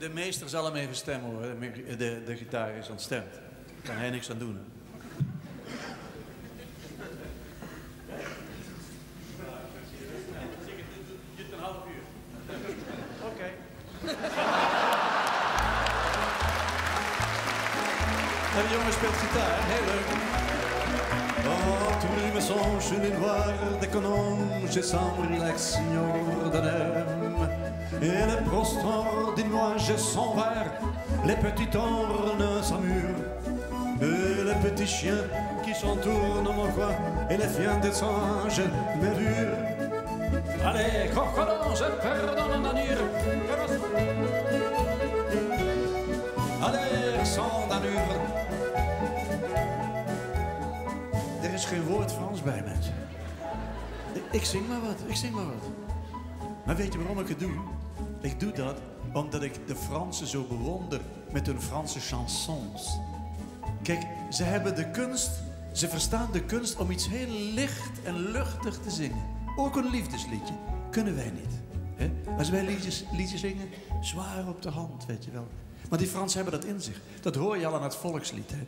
de meester zal hem even stemmen hoor. De gitaar is ontstemd. Daar kan hij niks aan doen. Hè? De jongen speelt gitaar, heel leuk. Oh, tous mes songes, les noirs des colons, j'ai sans relaxion d'un homme. Et les prostors des noix, j'ai sans verre, les petits ornes s'amurent. Et les petits chiens qui s'entournent dans mon coin, et les fiens des singes m'érurent. Allez, crocodons, je pardonne la nuit. Allez, sans d'allure. Er is geen woord Frans bij, mensen. Ik zing maar wat, ik zing maar wat. Maar weet je waarom ik het doe? Ik doe dat omdat ik de Fransen zo bewonder met hun Franse chansons. Kijk, ze hebben de kunst, ze verstaan de kunst om iets heel licht en luchtig te zingen. Ook een liefdesliedje. Kunnen wij niet. Hè? Als wij liedjes zingen, zwaar op de hand, weet je wel. Maar die Fransen hebben dat in zich. Dat hoor je al aan het volkslied. Hè?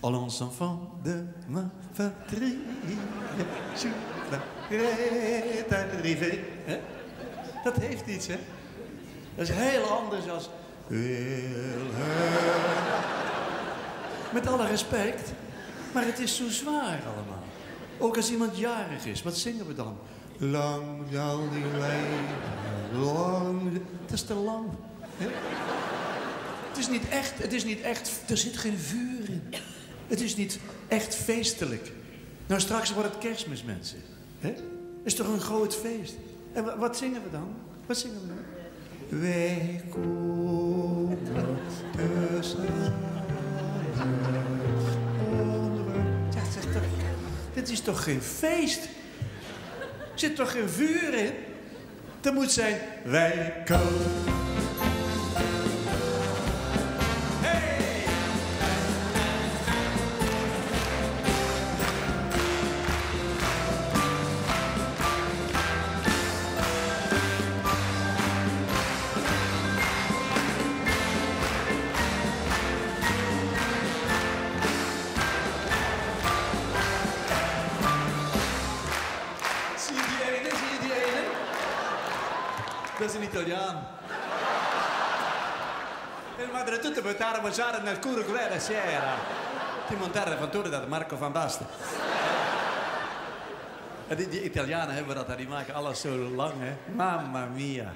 Allons enfants de ma patrie, je suis arrivé. Dat heeft iets, hè? Dat is heel anders als... Met alle respect, maar het is zo zwaar allemaal. Ook als iemand jarig is, wat zingen we dan? Lang zal die leven, lang... Het is te lang, hè? Het is niet echt, er zit geen vuur in. Het is niet echt feestelijk. Nou, straks wordt het kerstmis, mensen. He? Is toch een groot feest? En wat zingen we dan? Wat zingen we dan? Wij komen ja, zeg toch, dit is toch geen feest? Er zit toch geen vuur in? Er moet zijn, wij komen. Dat is een Italiaan. Per madre tutte portare a mangiare nel curo quella sera. Ti montare fatture dat Marco van Basten. En die Italianen hebben dat, die maken alles zo lang, hè. Mamma mia.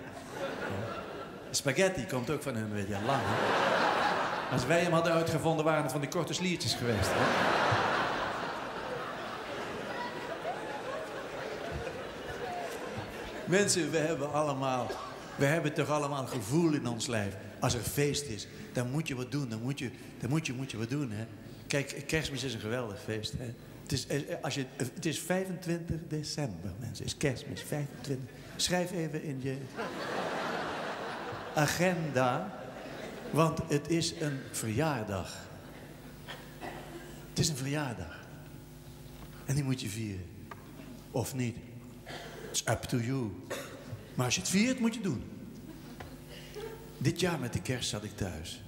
Spaghetti komt ook van hun, weet je, lang. Hè? Als wij hem hadden uitgevonden, waren het van die korte sliertjes geweest. Hè? Mensen, we hebben toch allemaal gevoel in ons lijf. Als er feest is, dan moet je wat doen. Dan moet je wat doen, hè. Kijk, kerstmis is een geweldig feest, hè. Het is 25 december, mensen. Het is kerstmis, 25. Schrijf even in je agenda, want het is een verjaardag. Het is een verjaardag. En die moet je vieren. Of niet. It's up to you. Maar als je het viert, moet je het doen. Dit jaar met de kerst zat ik thuis.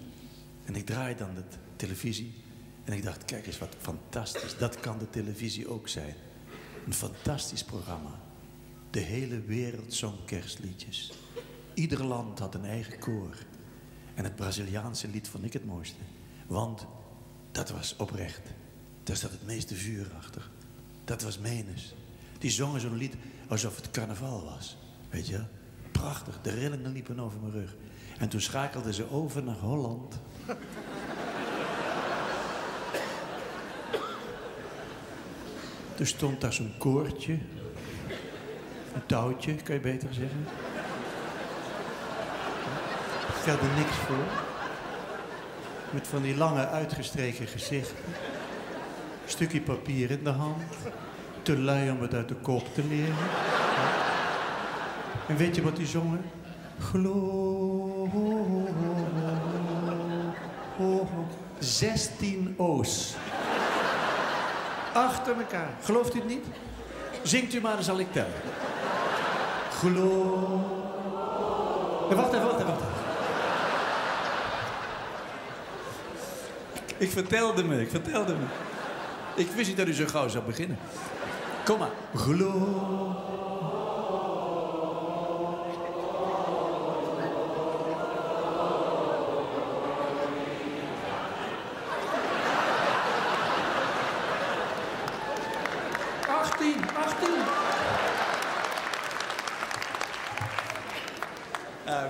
En ik draaide dan de televisie. En ik dacht, kijk eens wat fantastisch. Dat kan de televisie ook zijn. Een fantastisch programma. De hele wereld zong kerstliedjes. Ieder land had een eigen koor. En het Braziliaanse lied vond ik het mooiste. Want dat was oprecht. Daar zat het meeste vuur achter. Dat was menens. Die zongen zo'n lied alsof het carnaval was. Weet je? Prachtig. De rillingen liepen over mijn rug. En toen schakelden ze over naar Holland. Toen stond daar zo'n koortje. Een touwtje, kan je beter zeggen. Ik stelde er niks voor. Met van die lange uitgestreken gezichten. Stukje papier in de hand. Te lui om het uit de kop te leren. En weet je wat die zongen? Geloof. 16 O's. Achter elkaar. Gelooft u het niet? Zingt u maar, dan zal ik tellen. Geloof. Wacht even, wacht even, wacht even. Ik vertelde me. Ik wist niet dat u zo gauw zou beginnen. Kom maar.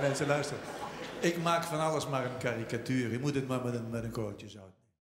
Mensen, luisteren. Ik maak van alles maar een karikatuur. Je moet het maar met een korreltje zout.